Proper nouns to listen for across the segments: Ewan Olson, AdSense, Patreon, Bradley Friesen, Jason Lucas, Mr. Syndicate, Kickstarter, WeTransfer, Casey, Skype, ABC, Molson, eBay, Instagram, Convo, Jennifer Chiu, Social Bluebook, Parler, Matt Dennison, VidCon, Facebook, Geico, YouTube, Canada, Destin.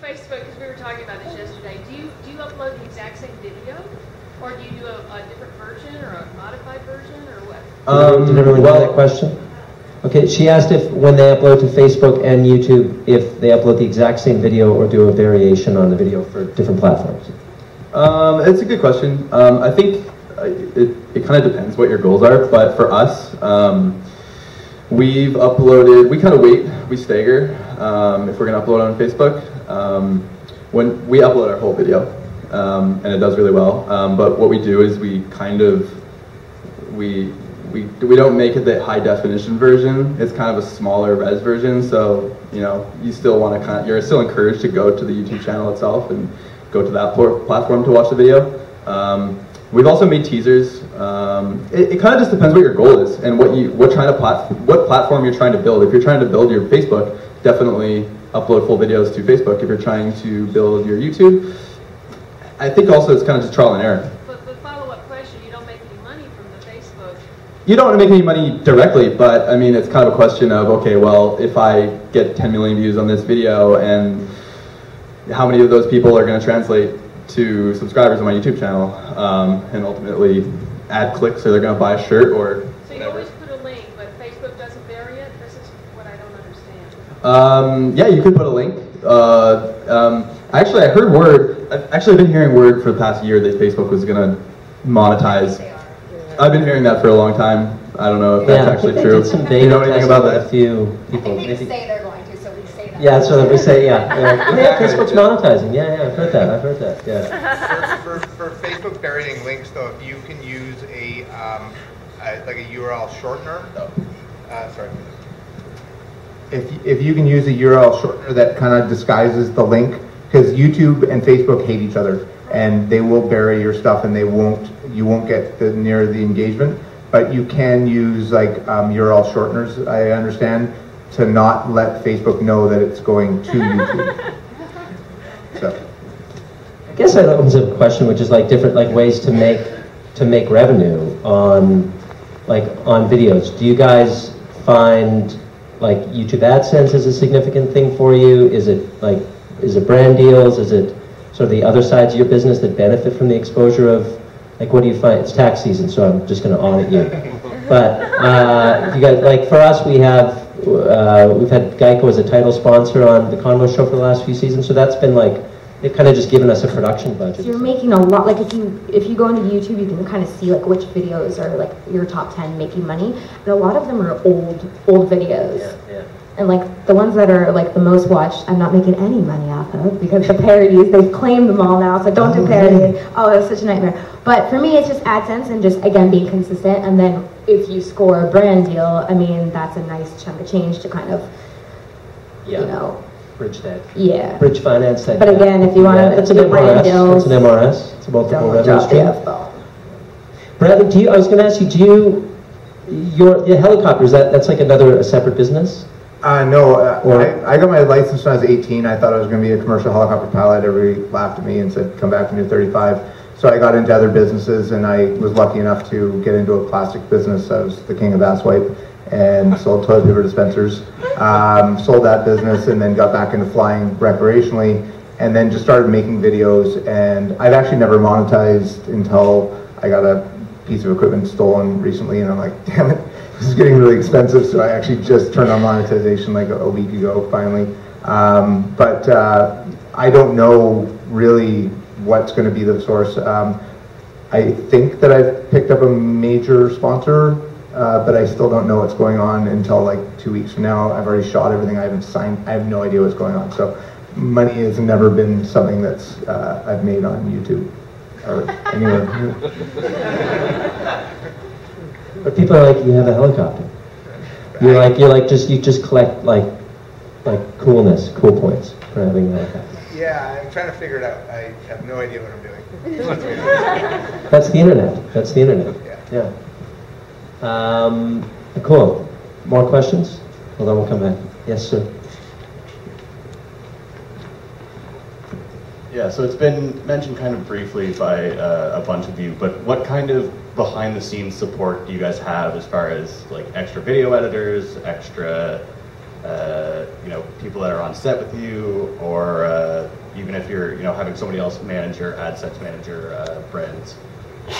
with Facebook, because we were talking about this yesterday, do you upload the exact same video? Or do you do a different version or a modified version or what? Did everyone get that question? Okay, she asked if when they upload to Facebook and YouTube, if they upload the exact same video or do a variation on the video for different platforms. It's a good question. I think it kind of depends what your goals are, but for us, we've uploaded, we kind of wait, we stagger if we're going to upload on Facebook. When we upload our whole video, and it does really well, but what we do is we kind of, we don't make it the high definition version. It's kind of a smaller res version, so you know, you still want to kind of, you're still encouraged to go to the YouTube channel itself and go to that platform to watch the video. We've also made teasers. It kind of just depends what your goal is and what platform you're trying to build. If you're trying to build your Facebook, definitely upload full videos to Facebook. If you're trying to build your YouTube, I think also it's kind of just trial and error. But the follow-up question, you don't make any money from the Facebook. You don't want to make any money directly, but I mean, it's kind of a question of, okay, well, if I get 10 million views on this video, and how many of those people are going to translate to subscribers on my YouTube channel, and ultimately add clicks, or they're going to buy a shirt, or so you whatever. Always put a link, but Facebook doesn't vary it? This is what I don't understand. Yeah, you could put a link. Actually, I heard word, I've actually been hearing word for the past year that Facebook was going to monetize. I've been hearing that for a long time. I don't know if that's actually true. Do you know anything about that? A few people. I think they say they're going to, so we say that. Yeah, so we say, yeah, Facebook's monetizing. Yeah, I've heard that, yeah. For Facebook burying links, though, if you can use a URL shortener, sorry. If you can use a URL shortener that kind of disguises the link, because YouTube and Facebook hate each other, and they will bury your stuff, and you won't get near the engagement. But you can use like URL shorteners, I understand, to not let Facebook know that it's going to YouTube. So, I guess that opens up a question, which is like different like ways to make revenue on videos. Do you guys find like YouTube AdSense is a significant thing for you? Is it brand deals? Is it sort of the other sides of your business that benefit from the exposure of, like, what do you find? It's tax season, so I'm just going to audit you. But you guys, like for us, we've had Geico as a title sponsor on the Convo show for the last few seasons, so that's been like, they've kind of just given us a production budget. So you're making a lot, like if you go into YouTube, you can kind of see like which videos are like your top 10 making money, and a lot of them are old videos. Yeah. And like the ones that are like the most watched, I'm not making any money off of, because the parodies, they've claimed them all now, so don't do parody. Oh, that's such a nightmare. But for me, it's just AdSense and just, again, being consistent. And then if you score a brand deal, I mean, that's a nice chunk of change to kind of, you know. Bridge that. Yeah. Bridge finance that. But again, if you want to, it's an brand deal. It's an MRS. It's a multiple revenue stream. Bradley, I was going to ask you, your helicopters, that's like a separate business? No, I got my license when I was 18. I thought I was going to be a commercial helicopter pilot. Everybody laughed at me and said, come back when you're 35. So I got into other businesses, and I was lucky enough to get into a plastic business. I was the king of ass wipe and sold toilet paper dispensers. Sold that business and then got back into flying recreationally, and then just started making videos. And I've actually never monetized until I got a piece of equipment stolen recently, and I'm like, damn it. This is getting really expensive, so I actually just turned on monetization like a week ago, finally. But I don't know really what's going to be the source. I think that I've picked up a major sponsor, but I still don't know what's going on until like 2 weeks from now. I've already shot everything. I haven't signed. I have no idea what's going on. So money has never been something that's I've made on YouTube or anywhere. But people are like, you have a helicopter. You just collect like coolness, cool points for having a helicopter. Yeah, I'm trying to figure it out. I have no idea what I'm doing. That's the internet. Yeah. Cool. More questions? Well, then we'll come back. Yes, sir. Yeah, so it's been mentioned kind of briefly by a bunch of you, but what kind of behind-the-scenes support do you guys have as far as like extra video editors, extra you know, people that are on set with you, or even if you're, you know, having somebody else manage your AdSense manager brands,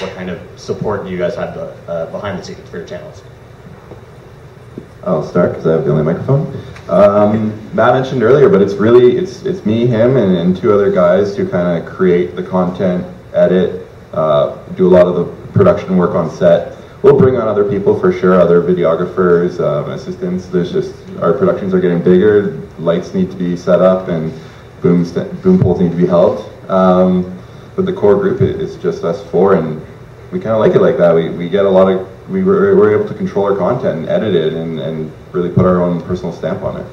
what kind of support do you guys have to, behind the scenes for your channels? I'll start because I have the only microphone. Matt mentioned earlier, but it's really, it's me, him, and two other guys who kind of create the content, edit, do a lot of the production work on set. We'll bring on other people for sure, other videographers, assistants. There's just, our productions are getting bigger, lights need to be set up, and boom poles need to be held. But the core group is just us four, and we kind of like it like that. We get a lot of, we were able to control our content and edit it and really put our own personal stamp on it.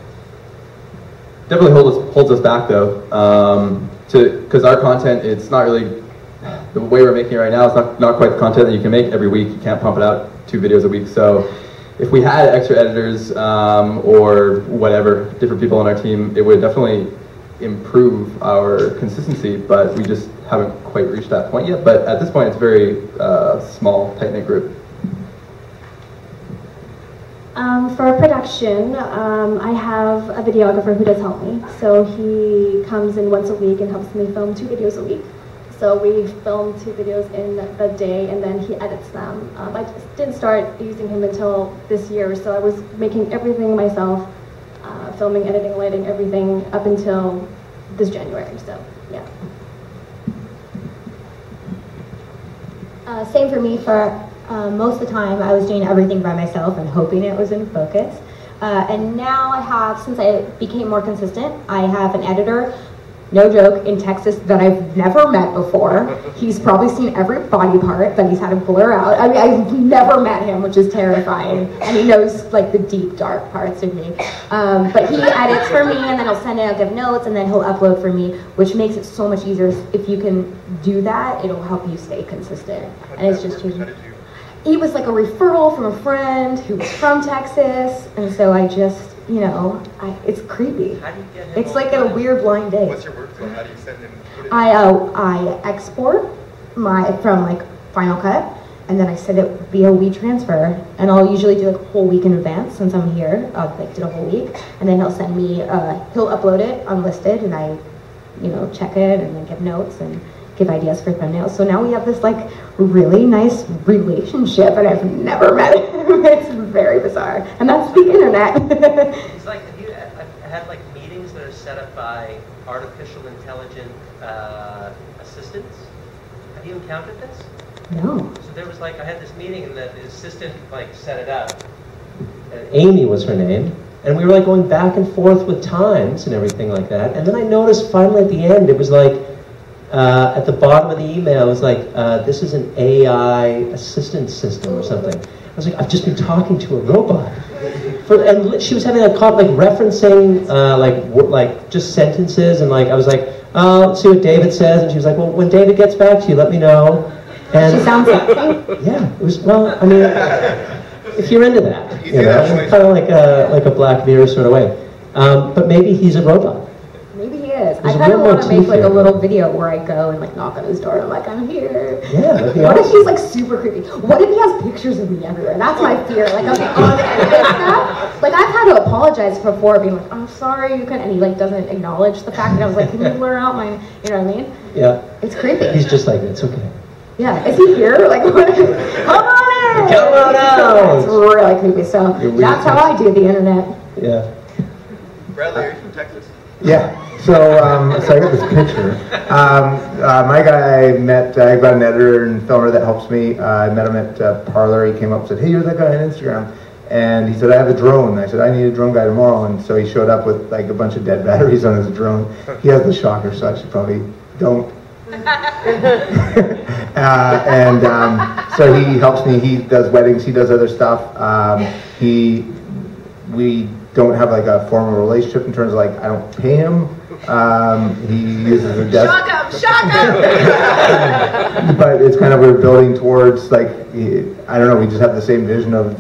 Definitely holds us back though, because our content, it's not really, the way we're making it right now, it's not quite the content that you can make every week. You can't pump it out 2 videos a week. So if we had extra editors or whatever, different people on our team, it would definitely improve our consistency, but we just haven't quite reached that point yet. But at this point, it's very small, tight-knit group. For our production, I have a videographer who does help me. So he comes in once a week and helps me film 2 videos a week. So we filmed 2 videos in the day, and then he edits them. I just didn't start using him until this year, so I was making everything myself, filming, editing, lighting, everything up until this January, so yeah. Same for me, for most of the time I was doing everything by myself and hoping it was in focus. And now I have, since I became more consistent, I have an editor, no joke, in Texas that I've never met before. He's probably seen every body part that he's had to blur out. I mean, I've never met him, which is terrifying. And he knows like the deep, dark parts of me. But he edits for me, and then he'll send it out, give notes, and then he'll upload for me, which makes it so much easier. If you can do that, it'll help you stay consistent. And it's just changing. It was like a referral from a friend who was from Texas, and so I just, you know, it's creepy. How do you get him? It's like a weird blind date. What's your workflow? How do you send him? I export my from like Final Cut, and then I send it via WeTransfer, and I'll usually do like a whole week in advance since I'm here. I'll like do a whole week, and then he'll send me. He'll upload it unlisted, and I, you know, check it and then give notes and give ideas for thumbnails. So now we have this like really nice relationship, and I've never met him. It's very bizarre, and that's the internet. It's like I had like meetings that are set up by artificial intelligent assistants. Have you encountered this? No. So there was like, I had this meeting, and the assistant like set it up. And Amy was her name. And we were like going back and forth with times and everything like that. And then I noticed finally at the end, it was like, at the bottom of the email, it was like, this is an AI assistant system or something. I was like, I've just been talking to a robot. And she was having that call, like referencing, like just sentences, and like, I was like, let's see what David says, and she was like, well, when David gets back to you, let me know. And she sounds like, yeah, it was, well, I mean, if you're into that, you know, kind of like a Black Mirror sort of way. But maybe he's a robot. I kind of want to make like a little video where I go and like knock on his door and I'm like, I'm here. Yeah. What if he's like super creepy? What if he has pictures of me everywhere? That's my fear. Like I'm on the internet stuff. Like I've had to apologize before, being like, I'm sorry, you couldn't, and he like doesn't acknowledge the fact that I was like, can you blur out my, you know what I mean? Yeah. It's creepy. He's just like, it's okay. Yeah. Is he here? Like, what is, come on in. Come on out. It's really creepy. So that's how I do the internet. Yeah. Bradley, are you from Texas? Yeah. So, so I got this picture. My guy I met, I've got an editor and filmer that helps me. I met him at Parler. He came up and said, hey, you're that guy on Instagram. And he said, I have a drone. I said, I need a drone guy tomorrow. And so he showed up with like a bunch of dead batteries on his drone. He has the shocker, so I should probably don't. So he helps me. He does weddings. He does other stuff. We don't have like a formal relationship in terms of like, I don't pay him. He uses a desk. Shock up! Shock up! But it's kind of, we're building towards like, I don't know, we just have the same vision of,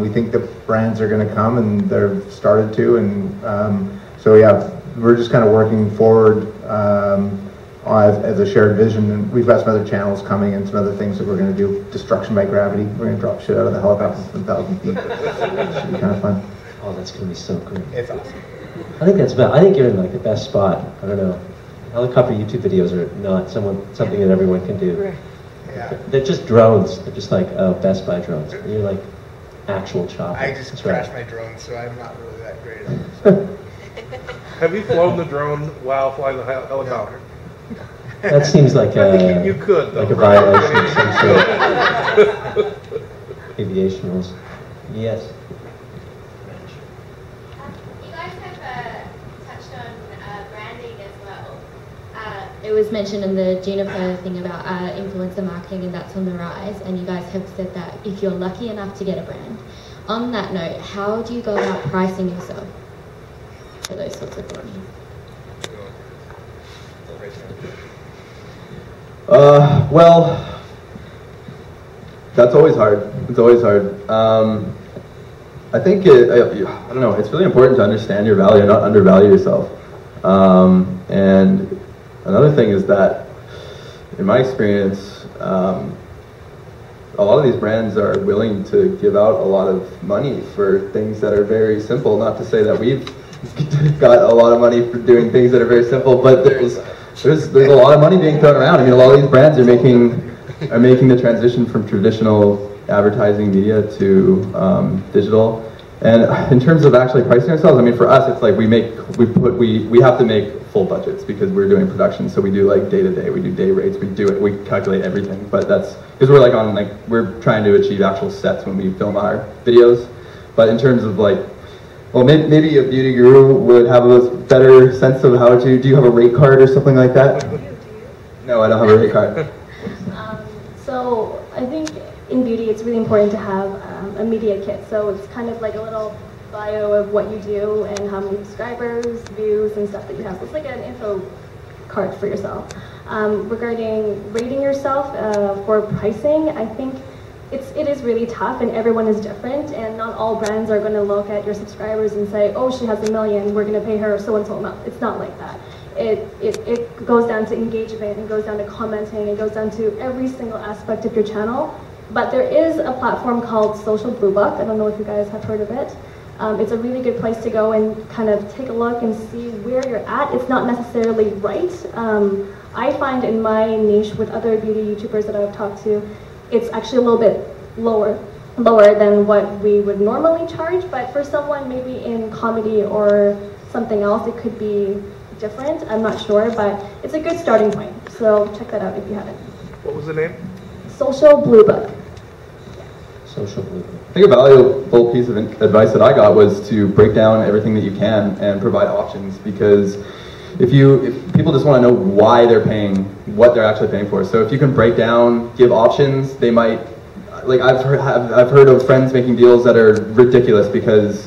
we think the brands are going to come, and they've started to, and so yeah, we're just kind of working forward as a shared vision, and we've got some other channels coming and some other things that we're going to do. Destruction by gravity, we're going to drop shit out of the helicopter from 1,000 feet. It should be kind of fun. that's going to be so cool. It's awesome. I think that's about, I think you're in like the best spot. I don't know. Helicopter YouTube videos are not something that everyone can do. Right. Yeah. They're just drones. They're just like Best Buy drones. And you're like actual chopper. I just crashed my drone, so I'm not really that great at it. So. Have you flown the drone while flying the helicopter? That seems like a you could though, like a violation of some sort. Aviation rules. Yes. You guys have touched on branding as well. It was mentioned in the Juniper thing about influencer marketing, and that's on the rise. And you guys have said that if you're lucky enough to get a brand. On that note, how do you go about pricing yourself for those sorts of things? Well, that's always hard. It's always hard. I think, I don't know, it's really important to understand your value and not undervalue yourself. And another thing is that, in my experience, a lot of these brands are willing to give out a lot of money for things that are very simple. Not to say that we've got a lot of money for doing things that are very simple, but there's a lot of money being thrown around. I mean, a lot of these brands are making the transition from traditional advertising media to digital. And in terms of actually pricing ourselves, I mean, for us, it's like we have to make full budgets because we're doing production. So we do like day to day, we do day rates, we calculate everything. But that's because we're like we're trying to achieve actual sets when we film our videos. But in terms of like, well, maybe a beauty guru would have a better sense of how to. Do you have a rate card or something like that? Do you? No, I don't have a rate card. So I think in beauty, it's really important to have a media kit. So it's kind of like a little bio of what you do and how many subscribers, views, and stuff that you have. So it's like an info card for yourself. Regarding rating yourself for pricing, I think it is really tough, and everyone is different, and not all brands are going to look at your subscribers and say, oh, she has a million, we're going to pay her so-and-so amount. It's not like that. It goes down to engagement, it goes down to commenting, it goes down to every single aspect of your channel. But there is a platform called Social Bluebook. I don't know if you guys have heard of it. It's a really good place to go and kind of take a look and see where you're at. It's not necessarily right. I find in my niche with other beauty YouTubers that I've talked to, it's actually a little bit lower than what we would normally charge, but for someone maybe in comedy or something else, it could be different. I'm not sure, but it's a good starting point. So check that out if you haven't. What was the name? Social Bluebook. Social Bluebook. I think a valuable piece of advice that I got was to break down everything that you can and provide options, because if people just want to know why they're paying, what they're actually paying for. So if you can break down, give options, they might, like I've heard of friends making deals that are ridiculous because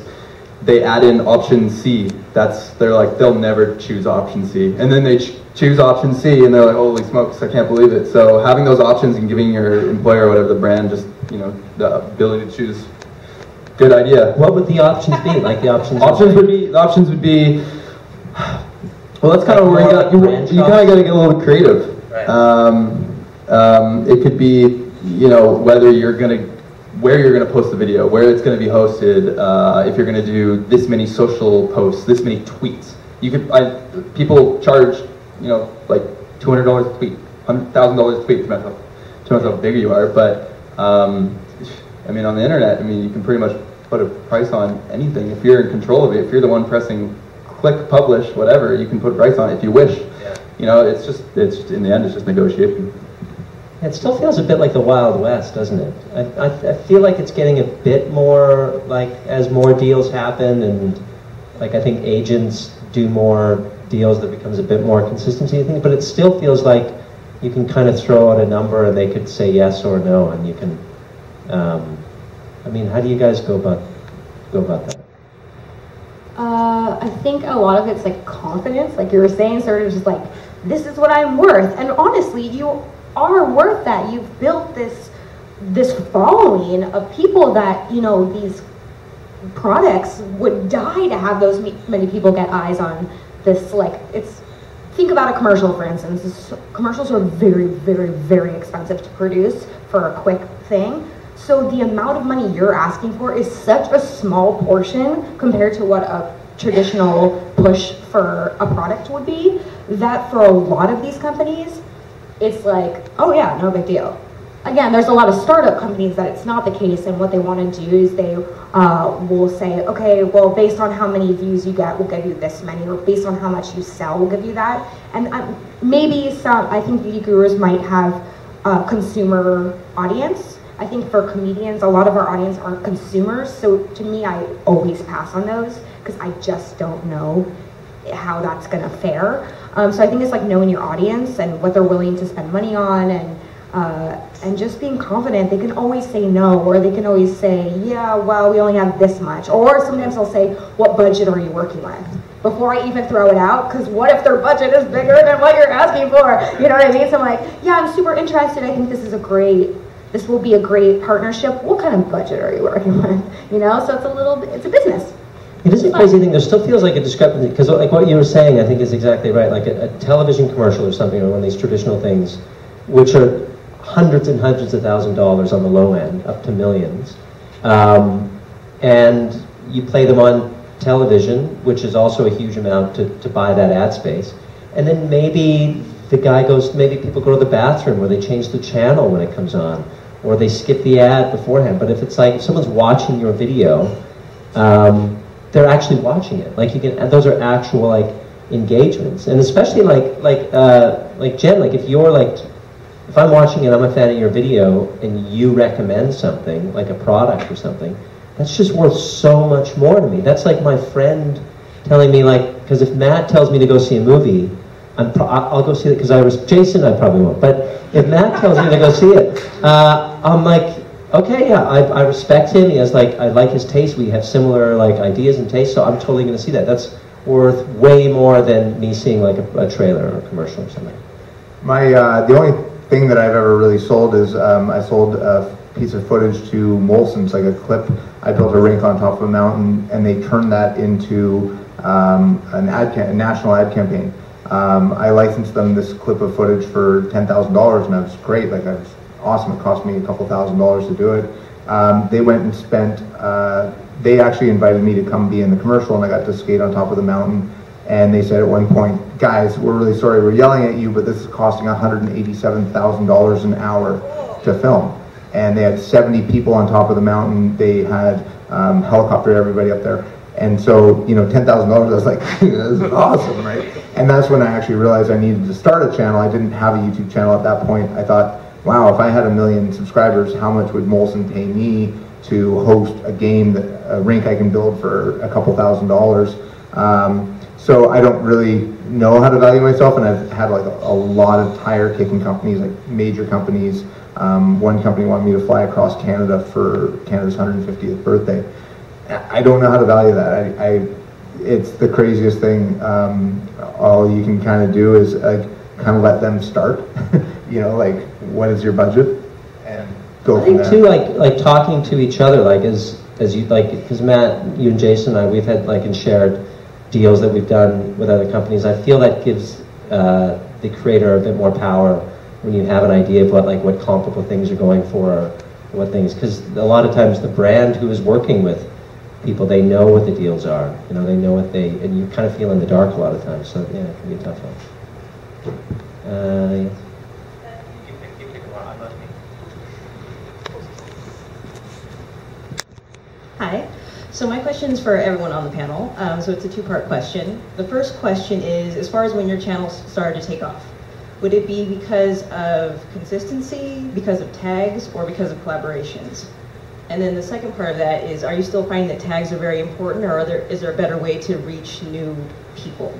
they add in option C. They're like, they'll never choose option C. And then they choose option C and they're like, holy smokes, I can't believe it. So having those options and giving your employer or whatever the brand, just, you know, the ability to choose, good idea. What would the options be? Like the options? The options would be, well, that's kind of where you kind of got to get a little creative. Right. It could be, you know, where you're gonna post the video, where it's gonna be hosted, if you're gonna do this many social posts, this many tweets. People charge, you know, like $200 a tweet, $1,000 a tweet, depends how big you are. But I mean, on the internet, I mean, you can pretty much put a price on anything if you're in control of it. If you're the one pressing click, publish, whatever, you can put a price on it if you wish. Yeah. You know, it's in the end, it's just negotiation. It still feels a bit like the Wild West, doesn't it? I feel like it's getting a bit more, like, as more deals happen, and like I think agents do more deals, there becomes a bit more consistency, I think, but it still feels like you can kind of throw out a number and they could say yes or no, and you can, I mean, how do you guys go about that? I think a lot of it's like confidence, like you were saying, sort of just like, this is what I'm worth, and honestly, you are worth that. You've built this following of people that, you know, these products would die to have those many people get eyes on this. Like, it's, think about a commercial, for instance. Commercials are very, very, very expensive to produce for a quick thing. So the amount of money you're asking for is such a small portion compared to what a traditional push for a product would be, that for a lot of these companies, it's like, oh yeah, no big deal. Again, there's a lot of startup companies that it's not the case, and what they want to do is they will say, okay, well, based on how many views you get, we'll give you this many, or based on how much you sell, we'll give you that. And maybe some, I think beauty gurus might have a consumer audience. I think for comedians, a lot of our audience aren't consumers, so to me, I always pass on those, because I just don't know how that's gonna fare. So I think it's like knowing your audience and what they're willing to spend money on, and just being confident. They can always say no, or they can always say, yeah, well, we only have this much. Or sometimes they'll say, what budget are you working with? Before I even throw it out, because what if their budget is bigger than what you're asking for? You know what I mean? So I'm like, yeah, I'm super interested. I think this is a great, this will be a great partnership. What kind of budget are you working with? You know, so it's a little, it's a business. It is a crazy thing. There still feels like a discrepancy, because like what you were saying, I think is exactly right. Like a television commercial or something, or one of these traditional things, which are hundreds and hundreds of thousands of dollars on the low end, up to millions. And you play them on television, which is also a huge amount to buy that ad space. And then maybe the guy goes, maybe people go to the bathroom, or they change the channel when it comes on, or they skip the ad beforehand. But if it's like, if someone's watching your video, they're actually watching it. Like you can, those are actual like engagements. And especially like Jen, like if you're like, if I'm watching it, I'm a fan of your video, and you recommend something, like a product or something, that's just worth so much more to me. That's like my friend telling me, like, because if Matt tells me to go see a movie, I'll go see it, because I was, Jason, I probably won't, but if Matt tells me to go see it, I'm like, okay, yeah, I respect him, he has like, I like his taste, we have similar like ideas and tastes, so I'm totally going to see that. That's worth way more than me seeing like a trailer or a commercial or something. My, the only thing that I've ever really sold is I sold a piece of footage to Molson's, like a clip. I built a rink on top of a mountain, and they turned that into a national ad campaign. I licensed them this clip of footage for $10,000, and that was great. Like, that was awesome. It cost me a couple $1,000s to do it. They went and spent. They actually invited me to come be in the commercial, and I got to skate on top of the mountain. And they said at one point, guys, we're really sorry we're yelling at you, but this is costing $187,000 an hour to film. And they had 70 people on top of the mountain. They had helicoptered everybody up there. And so, you know, $10,000, I was like, this is awesome, right? And that's when I actually realized I needed to start a channel. I didn't have a YouTube channel at that point. I thought, wow, if I had 1 million subscribers, how much would Molson pay me to host a game, that, a rink I can build for a couple $1,000? So I don't really know how to value myself, and I've had like a lot of tire-kicking companies, like major companies. One company wanted me to fly across Canada for Canada's 150th birthday. I don't know how to value that. It's the craziest thing. All you can kind of do is kind of let them start. You know, like, what is your budget, and go from there. I think too, like talking to each other, like as you like, because Matt, you and Jason, and I, we've had like and shared deals that we've done with other companies. I feel that gives the creator a bit more power when you have an idea of what like what comparable things are going for, or what things, because a lot of times the brand who is working with people, they know what the deals are. You know, they know what they, and you kind of feel in the dark a lot of times. So yeah, it can be a tough one. Hi. So my question is for everyone on the panel. So it's a two-part question. The first question is, as far as when your channel started to take off, would it be because of consistency, because of tags, or because of collaborations? And then the second part of that is, are you still finding that tags are very important, or is there a better way to reach new people?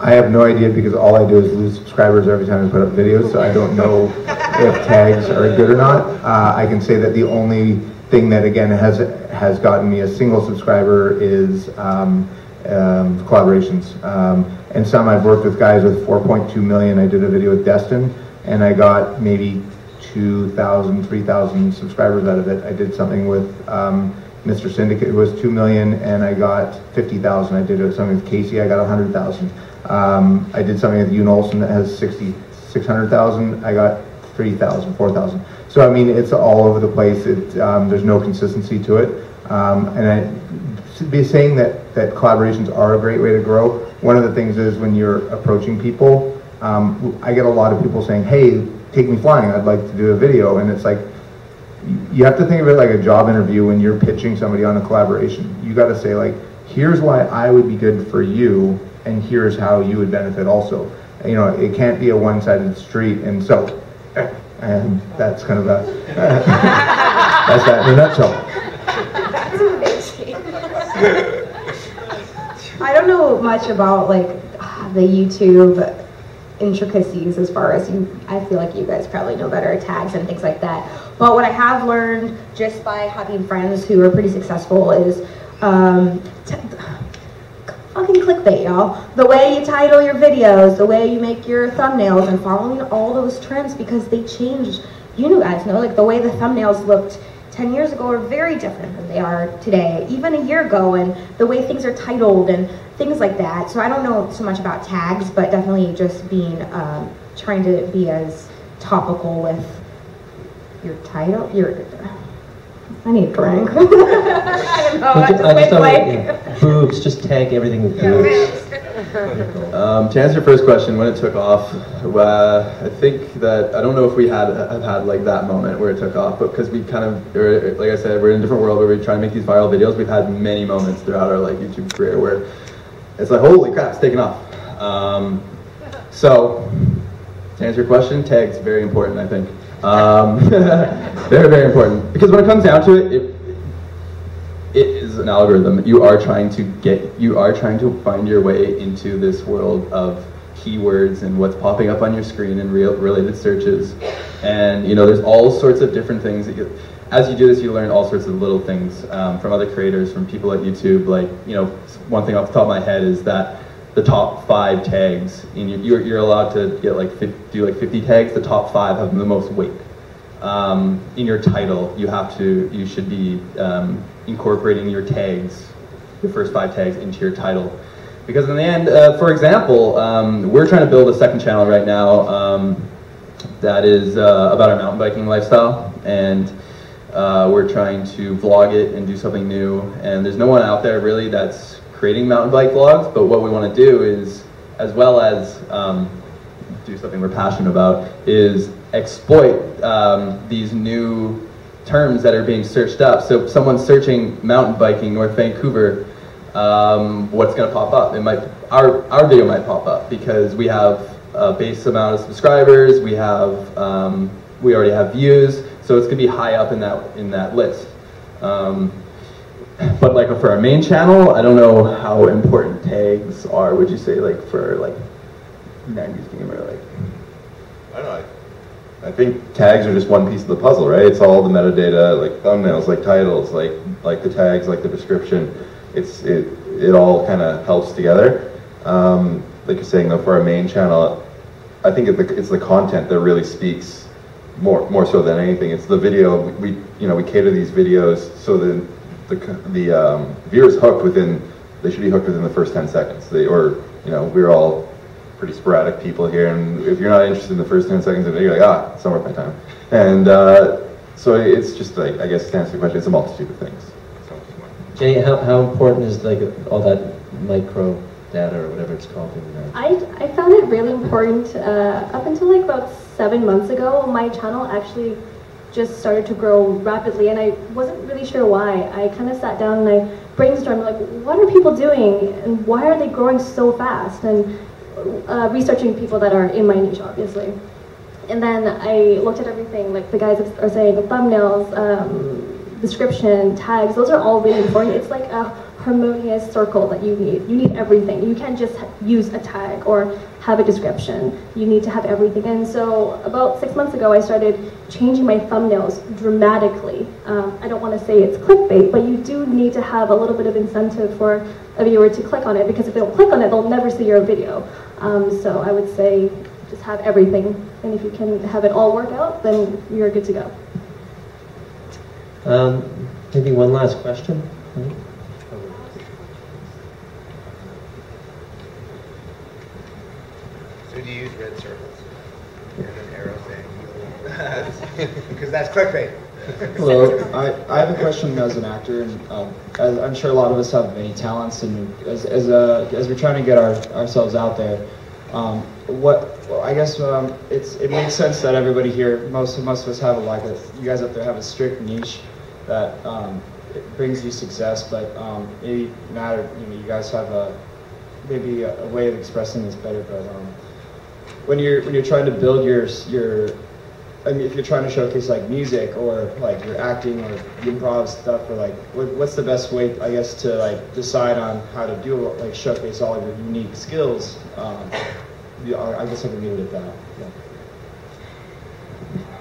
I have no idea, because all I do is lose subscribers every time I put up videos, so I don't know if tags are good or not. I can say that the only thing that again has gotten me a single subscriber is collaborations, and some I've worked with guys with 4.2 million. I did a video with Destin, and I got maybe 2,000, 3,000 subscribers out of it. I did something with Mr. Syndicate, it was 2 million, and I got 50,000. I did something with Casey, I got 100,000. I did something with Ewan Olson that has 600,000. I got 3,000, 4,000. So I mean, it's all over the place. It, there's no consistency to it, and I'd be saying that collaborations are a great way to grow. One of the things is when you're approaching people, I get a lot of people saying, "Hey, take me flying. I'd like to do a video," and it's like, you have to think of it like a job interview when you're pitching somebody on a collaboration. You got to say like, here's why I would be good for you, and here's how you would benefit also. You know, it can't be a one-sided street, and so, and that's kind of a, that's that in a nutshell. That's amazing. I don't know much about like the YouTube intricacies as far as you, I feel like you guys probably know better, tags and things like that. But what I have learned just by having friends who are pretty successful is fucking clickbait, y'all. The way you title your videos, the way you make your thumbnails, and following all those trends because they change. You guys know, like the way the thumbnails looked 10 years ago are very different than they are today, even a year ago, and the way things are titled and things like that. So I don't know so much about tags, but definitely just being, trying to be as topical with your title, your, I need a drink. I don't know, I just went like boobs, just tag everything with boobs. To answer your first question, when it took off, I think that, I don't know if we have had like that moment where it took off, but because we kind of, like I said, we're in a different world where we try to make these viral videos, we've had many moments throughout our like YouTube career where it's like, holy crap, it's taking off. So, to answer your question, tags, very important, I think. Very, very important. Because when it comes down to it, it is an algorithm. You are trying to find your way into this world of keywords and what's popping up on your screen and related searches. And you know, there's all sorts of different things that you, as you do this, you learn all sorts of little things from other creators, from people at YouTube. Like, you know, one thing off the top of my head is that the top 5 tags, and you're allowed to get like do like 50 tags. The top 5 have the most weight. In your title, you should be incorporating your tags, your first 5 tags into your title, because in the end, for example, we're trying to build a second channel right now that is about our mountain biking lifestyle, and we're trying to vlog it and do something new. And there's no one out there really that's creating mountain bike vlogs, but what we want to do is, as well as do something we're passionate about, is exploit these new terms that are being searched up. So if someone's searching mountain biking North Vancouver, what's going to pop up? It might, our video might pop up because we have a base amount of subscribers, we have we already have views, so it's going to be high up in that list. But like for our main channel, I don't know how important tags are. Would you say like for like 90s gamer, like? I don't know. I think tags are just one piece of the puzzle, right? It's all the metadata, like thumbnails, like titles, like the tags, like the description. It all kind of helps together. Like you're saying though, for our main channel, I think it's the content that really speaks more so than anything. It's the video. We cater these videos so that the viewer's hooked within, they should be hooked within the first 10 seconds. We're all pretty sporadic people here, and if you're not interested in the first 10 seconds of the video, you're like, it's not worth my time. And so it's just like, I guess to answer your question, it's a multitude of things. Jenny, how important is like all that micro data or whatever it's called? I found it really important. Up until like about 7 months ago, my channel actually just started to grow rapidly, and I wasn't really sure why. I kind of sat down and I brainstormed, like, what are people doing and why are they growing so fast? And researching people that are in my niche, obviously. And then I looked at everything, like the guys are saying, the thumbnails, description, tags, those are all really important. It's like a harmonious circle that you need. You need everything. You can't just use a tag or have a description. You need to have everything. And so about 6 months ago, I started changing my thumbnails dramatically. I don't want to say it's clickbait, but you do need to have a little bit of incentive for a viewer to click on it, because if they don't click on it, they'll never see your video. So I would say just have everything. And if you can have it all work out, then you're good to go. Maybe one last question. Do you use red circles and an arrow saying Because that's clickbait. Hello, I have a question as an actor, and as I'm sure a lot of us have many talents, and as we're trying to get ourselves out there, it makes sense that everybody here, most of us have you guys up there have a strict niche that it brings you success, but maybe Matt, you guys have maybe a way of expressing this better, but when you're trying to build your if you're trying to showcase like music or like your acting or improv stuff, or like what's the best way, I guess, to like decide on how to do like showcase all of your unique skills? I guess I can leave it at that. Yeah.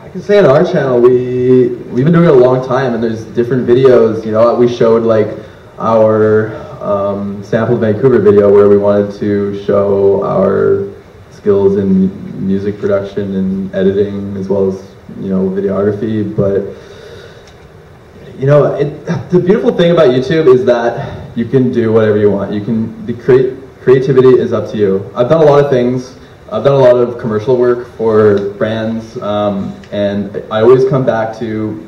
I can say on our channel we've been doing it a long time, and there's different videos. We showed like our sampled Vancouver video where we wanted to show our skills in music production and editing, as well as videography. But the beautiful thing about YouTube is that you can do whatever you want. Creativity is up to you. I've done a lot of things. I've done a lot of commercial work for brands, and I always come back to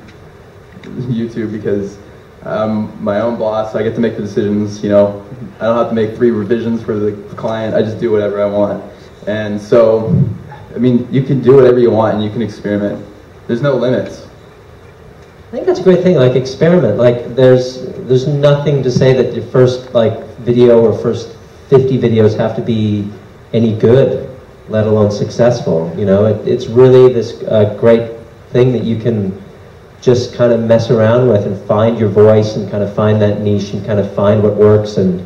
YouTube because I'm my own boss. I get to make the decisions. I don't have to make 3 revisions for the client. I just do whatever I want. And so, I mean, you can do whatever you want, and you can experiment. There's no limits. I think that's a great thing, like experiment. Like there's nothing to say that your first video or first 50 videos have to be any good, let alone successful. It's really this great thing that you can just kind of mess around with and find your voice and kind of find that niche and kind of find what works. And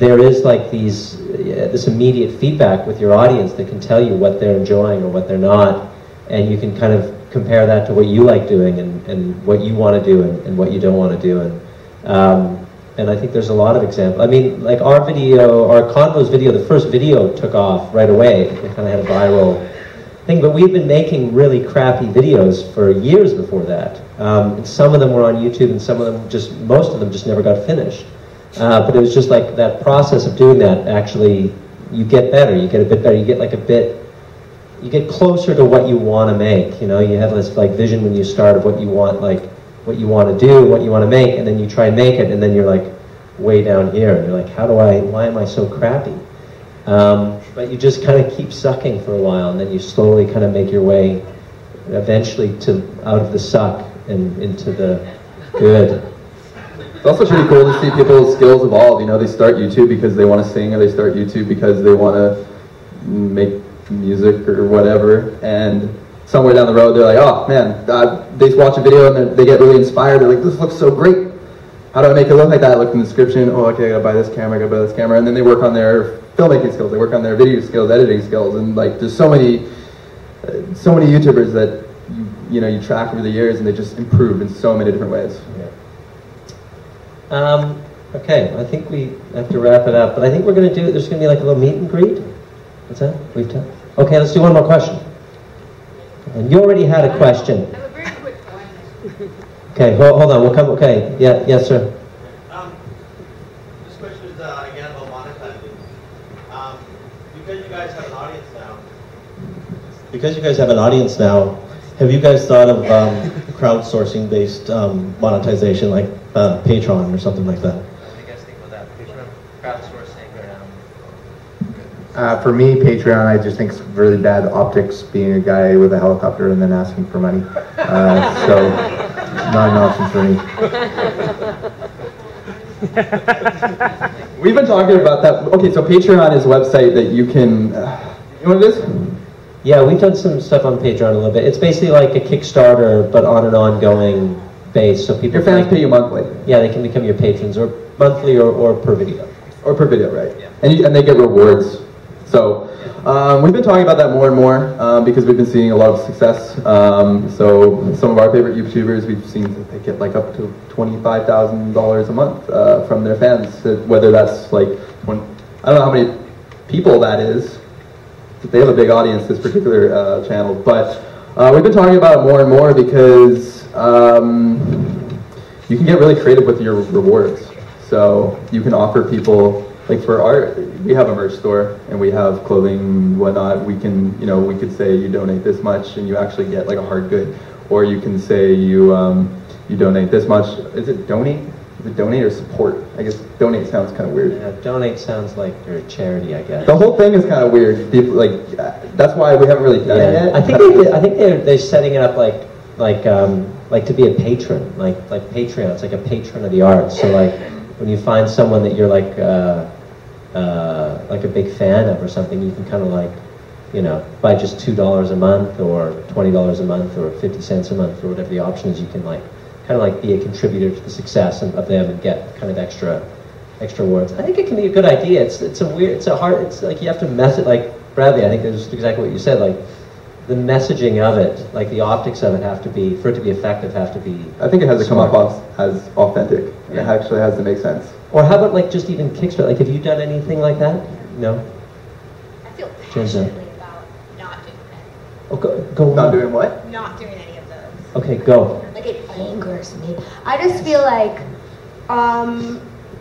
there is like this immediate feedback with your audience that can tell you what they're enjoying or what they're not, and you can kind of compare that to what you like doing and what you want to do and what you don't want to do. And I think there's a lot of examples. I mean, like our video, our Convo's video, the first video took off right away. It kind of had a viral thing, but we've been making really crappy videos for years before that. And some of them were on YouTube, and most of them just never got finished. But it was just like that process of doing that. Actually, you get better. You get a bit better. You get you get closer to what you want to make. You have this vision when you start of what you want, what you want to do, what you want to make, and then you try and make it, and then you're way down here, and you're like, why am I so crappy? But you just kind of keep sucking for a while, and then you slowly kind of make your way, eventually, out of the suck and into the good. It's also pretty cool to see people's skills evolve. They start YouTube because they want to sing, or they start YouTube because they want to make music or whatever. And somewhere down the road, they're like, oh man, they watch a video and they get really inspired. They're like, this looks so great. How do I make it look like that? I look in the description. Oh, okay, I gotta buy this camera, I gotta buy this camera. And then they work on their filmmaking skills. They work on their video skills, editing skills. And there's so many YouTubers that you track over the years, and they just improve in so many different ways. Yeah. Okay, I think we have to wrap it up, but I think we're going to do, there's going to be a little meet and greet. What's that? We've done. Okay, let's do one more question. And you already had a question. I have a very quick one. Okay, hold on, we'll come, okay, yeah, yes sir. This question is again about monetizing. Because you guys have an audience now. Have you guys thought of crowdsourcing based monetization, like Patreon or something like that? What do you guys think about that? Patreon, crowdsourcing, or for me, Patreon, I just think it's really bad optics being a guy with a helicopter and then asking for money. So, not an option for me. We've been talking about that. Okay, so Patreon is a website that you can. You know what it is? Yeah, we've done some stuff on Patreon a little bit. It's basically like a Kickstarter, but on an ongoing base. So people, your fans pay you monthly. Yeah, they can become your patrons, or monthly, or per video. Or per video, right? Yeah. And they get rewards. So we've been talking about that more and more because we've been seeing a lot of success. So some of our favorite YouTubers, we've seen that they get up to $25,000 a month from their fans. Whether that's I don't know how many people that is. They have a big audience, this particular channel, but we've been talking about it more and more because you can get really creative with your rewards. So you can offer people like for art, we have a merch store and we have clothing and whatnot. We can, you know, we could say you donate this much and you actually get like a hard good, or you can say you you donate this much. Is it donate? Is it donate or support? I guess donate sounds kind of weird. Yeah, donate sounds like you're a charity, I guess. The whole thing is kind of weird. People, like that's why we haven't really done it yet. I think they're setting it up like to be a patron, like Patreon. It's like a patron of the arts. So like when you find someone that you're like a big fan of or something, you can kind of like, you know, by just $2 a month or $20 a month or 50 cents a month or whatever the option is, you can like kind of like be a contributor to the success of them and get kind of extra awards. I think it can be a good idea. It's like you have to mess it, like Bradley, I think that's exactly what you said, like the messaging of it, like the optics of it have to be, for it to be effective, have to be I think it has smart. To come off as authentic. And yeah. It actually has to make sense. Or how about like just even Kickstarter? Like, have you done anything like that? No? I feel passionately about not doing that. Okay, go on. Not doing what? Not doing any of those. Okay, go. Like, it angers me. I just feel like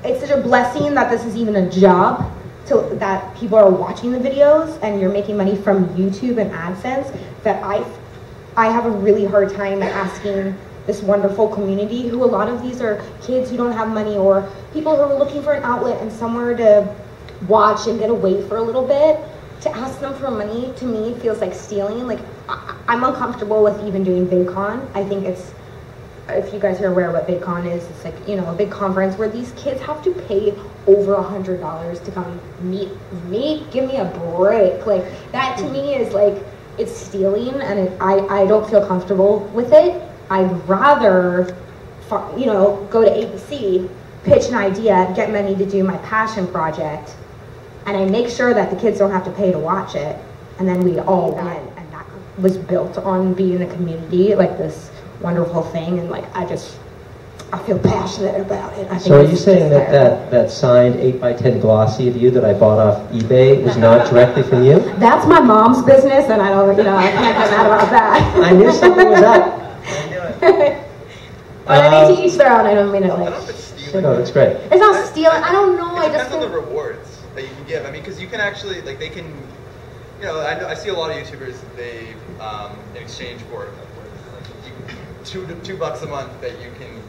it's such a blessing that this is even a job. So that people are watching the videos and you're making money from YouTube and AdSense, that I have a really hard time asking this wonderful community, who a lot of these are kids who don't have money or people who are looking for an outlet and somewhere to watch and get away for a little bit, to ask them for money, to me feels like stealing. Like I'm uncomfortable with even doing VidCon. I think it's, if you guys are aware what VidCon is, it's like, you know, a big conference where these kids have to pay over $100 to come meet me. Give me a break. Like, that to me is like, it's stealing, and I don't feel comfortable with it. I'd rather, you know, go to ABC, pitch an idea, get money to do my passion project, and I make sure that the kids don't have to pay to watch it, and then we all win. And that was built on being a community, like this wonderful thing, and like I feel passionate about it. I think so. Are you saying that signed 8x10 glossy of you that I bought off eBay was not directly from you? That's my mom's business, and I don't, you know, I can't get mad about that. I knew something was up. But I need to each their own. I don't mean it like. I don't know if it's stealing. No, it's great. It's not stealing. I don't know. It depends on the rewards that you can give. I mean, because you can actually like they can, you know, I see a lot of YouTubers. They in exchange for it, $2 a month that you can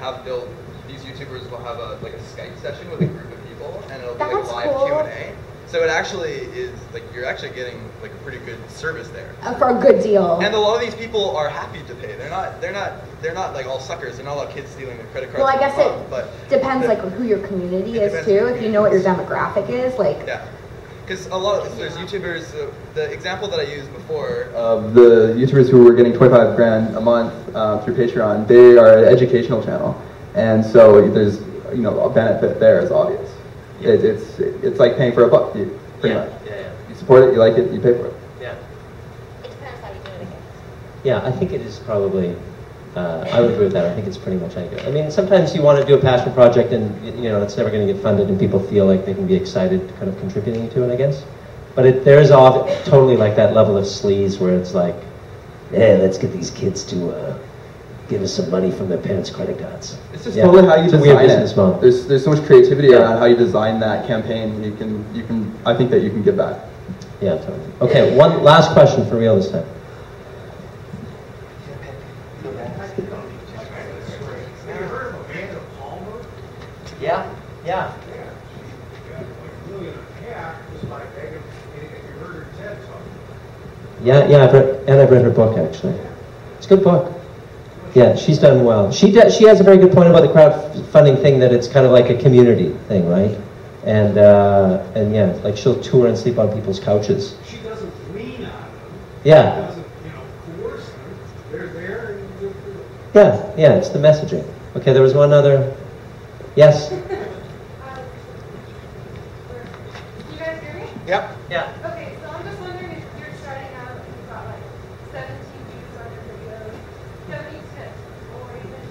have built. These YouTubers will have a Skype session with a group of people, and it'll be like live Q&A. So it actually is like you're actually getting like a pretty good service there for a good deal. And a lot of these people are happy to pay. They're not like all suckers. They're not all kids stealing their credit cards. Well, I guess it depends like who your community is too. If you know what your demographic is, like yeah. Because a lot of there's YouTubers, the example that I used before of the YouTubers who were getting 25 grand a month through Patreon, they are an educational channel, and so there's, you know, a benefit there is obvious. Yeah. It's like paying for a buck. You pretty much. Yeah. You support it, you like it, you pay for it. Yeah. It depends how you do it, I guess. Yeah, I think it is probably. I would agree with that. I think it's pretty much how you do it. I mean, sometimes you want to do a passion project and, you know, it's never going to get funded and people feel like they can be excited kind of contributing to it, I guess. But there is totally like that level of sleaze where it's like, yeah, let's get these kids to give us some money from their parents' credit cards. It's just totally how you design it. There's so much creativity around how you design that campaign. You can. I think that you can give back. Yeah, totally. Okay, one last question for real this time. Yeah. Yeah, I've read her book, actually. It's a good book. Yeah, she's done well. She has a very good point about the crowdfunding thing, that it's kind of like a community thing, right? And yeah, like she'll tour and sleep on people's couches. She doesn't lean on them. Yeah. She doesn't, you know, coerce them. They're there and they're good. Yeah, it's the messaging. Okay, there was one other. Yes? Yep. Yeah. Okay, so I'm just wondering if you're starting out and you've got like 17 views on your videos, do you have any tips or even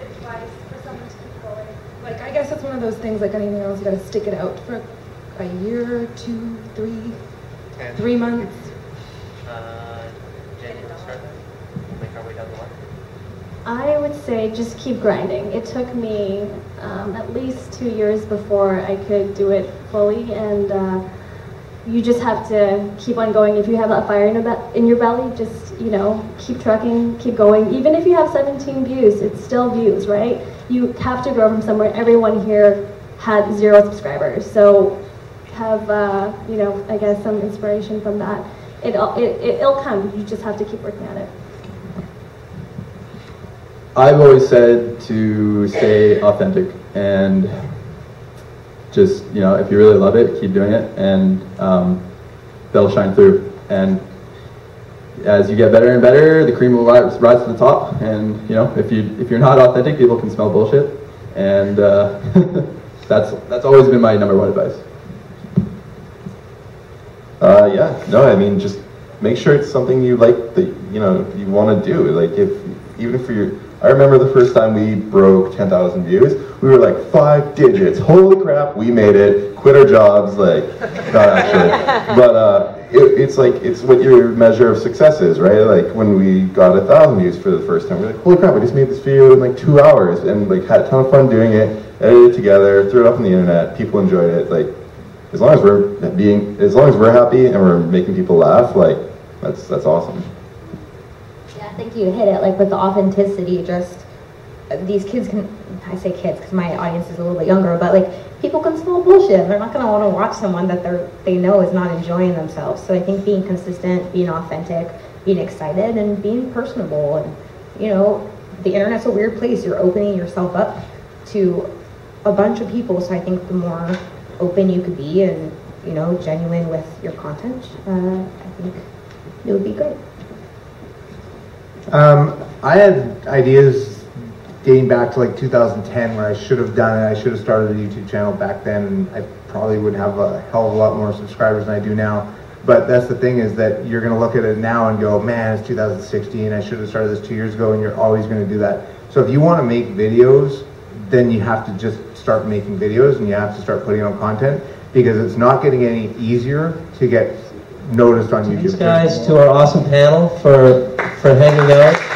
advice for someone to keep going? Like, I guess that's one of those things, like anything else, you gotta stick it out for a year, two, three, 3 months. January, start, make our way down the line. I would say just keep grinding. It took me at least 2 years before I could do it fully, and you just have to keep on going. If you have that fire in your belly, just, you know, keep trucking, keep going. Even if you have 17 views, it's still views, right? You have to grow from somewhere. Everyone here had 0 subscribers, so have, you know, I guess some inspiration from that. It'll come, you just have to keep working at it. I've always said to stay authentic and just, you know, if you really love it, keep doing it, and that'll shine through. And as you get better and better, the cream will rise to the top. And, you know, if you're not authentic, people can smell bullshit. And that's always been my number one advice. Yeah, no, I mean, just make sure it's something you like, that you know you want to do. Like, if even for your, I remember the first time we broke 10,000 views, we were like 5 digits. Holy crap, we made it. Quit our jobs, like, not actually, but it's like, it's what your measure of success is, right? Like when we got 1,000 views for the first time, we're like, holy crap, I just made this video in like 2 hours, and like had a ton of fun doing it. Edited it together, threw it up on the internet. People enjoyed it. Like, as long as we're happy and we're making people laugh, like, that's awesome. I think you hit it, like, with the authenticity. Just these kids can, I say kids because my audience is a little bit younger, but like, people can smell bullshit. They're not going to want to watch someone that they know is not enjoying themselves. So I think being consistent, being authentic, being excited, and being personable, and, you know, the internet's a weird place. You're opening yourself up to a bunch of people, so I think the more open you could be and, you know, genuine with your content, I think it would be great. I had ideas dating back to like 2010 where I should have done it. I should have started a YouTube channel back then, and I probably would have a hell of a lot more subscribers than I do now. But that's the thing, is that you're going to look at it now and go, man, it's 2016, I should have started this 2 years ago, and you're always going to do that. So if you want to make videos, then you have to just start making videos, and you have to start putting on content, because it's not getting any easier to get noticed on YouTube. Thanks guys to our awesome panel for hanging out.